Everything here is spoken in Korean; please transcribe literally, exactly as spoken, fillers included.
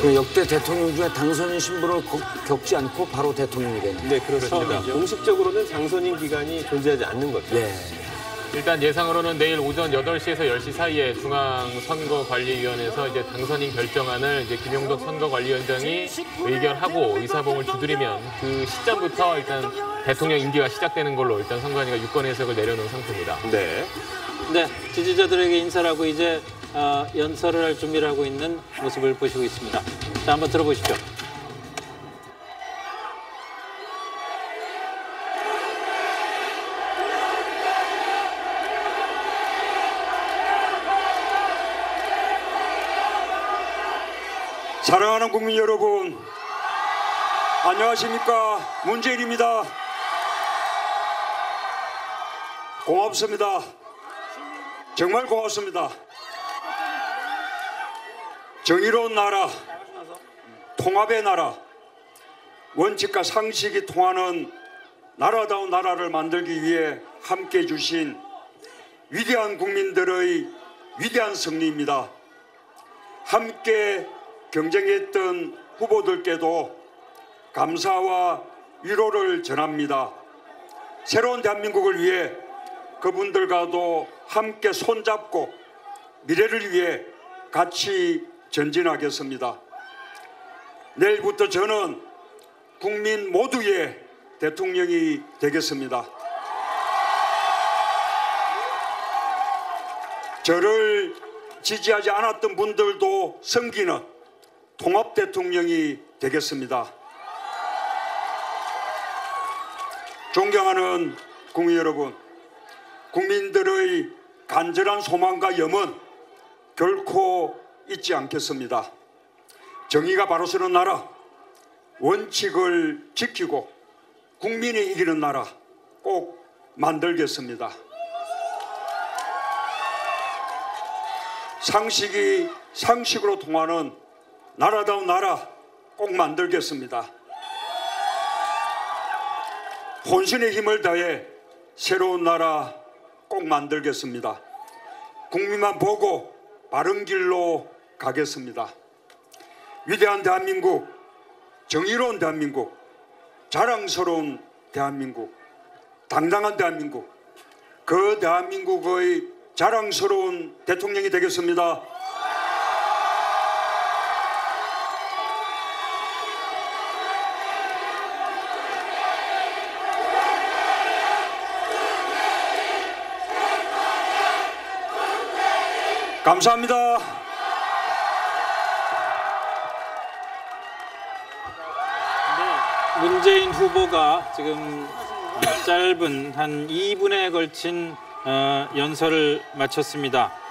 그 역대 대통령 중에 당선인 신분을 겪지 않고 바로 대통령이 되는. 네, 그렇습니다. 그렇죠. 공식적으로는 당선인 기간이 존재하지 않는 거죠. 네. 일단 예상으로는 내일 오전 여덟 시에서 열 시 사이에 중앙선거관리위원회에서 이제 당선인 결정안을 이제 김용덕 선거관리위원장이 의결하고 의사봉을 두드리면 그 시점부터 일단 대통령 임기가 시작되는 걸로 일단 선관위가 유권 해석을 내려놓은 상태입니다. 네. 네, 지지자들에게 인사를 하고 이제 어, 연설을 할 준비를 하고 있는 모습을 보시고 있습니다. 자, 한번 들어보시죠. 사랑하는 국민 여러분, 안녕하십니까? 문재인입니다. 고맙습니다. 정말 고맙습니다. 정의로운 나라, 통합의 나라, 원칙과 상식이 통하는 나라다운 나라를 만들기 위해 함께해 주신 위대한 국민들의 위대한 승리입니다. 함께 경쟁했던 후보들께도 감사와 위로를 전합니다. 새로운 대한민국을 위해 그분들과도 함께 손잡고 미래를 위해 같이 전진하겠습니다. 내일부터 저는 국민 모두의 대통령이 되겠습니다. 저를 지지하지 않았던 분들도 섬기는 통합 대통령이 되겠습니다. 존경하는 국민 여러분, 국민들의 간절한 소망과 염원 결코 잊지 않겠습니다. 정의가 바로 서는 나라, 원칙을 지키고 국민이 이기는 나라 꼭 만들겠습니다. 상식이 상식으로 통하는 나라다운 나라 꼭 만들겠습니다. 혼신의 힘을 다해 새로운 나라 꼭 만들겠습니다. 국민만 보고 바른 길로 가겠습니다. 위대한 대한민국, 정의로운 대한민국, 자랑스러운 대한민국, 당당한 대한민국, 그 대한민국의 자랑스러운 대통령이 되겠습니다. 감사합니다. 네, 문재인 후보가 지금 짧은 한 이 분에 걸친 어, 연설을 마쳤습니다.